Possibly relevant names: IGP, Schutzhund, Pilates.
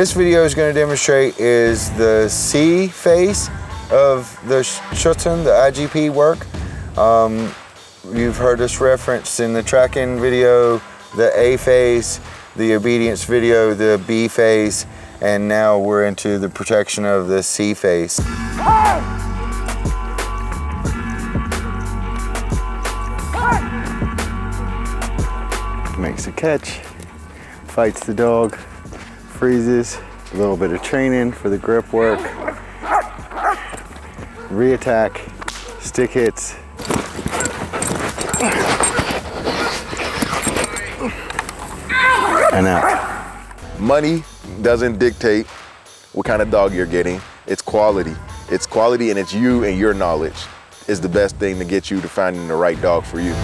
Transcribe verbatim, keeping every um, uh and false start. this video is going to demonstrate is the C phase of the Schutzhund, the I G P work. Um, you've heard us referenced in the tracking video, the A phase, the obedience video, the B phase, and now we're into the protection of the C phase. Makes a catch, fights the dog, freezes, a little bit of training for the grip work, reattack, stick hits. And out. Money doesn't dictate what kind of dog you're getting, it's quality. It's quality and it's you and your knowledge is the best thing to get you to finding the right dog for you.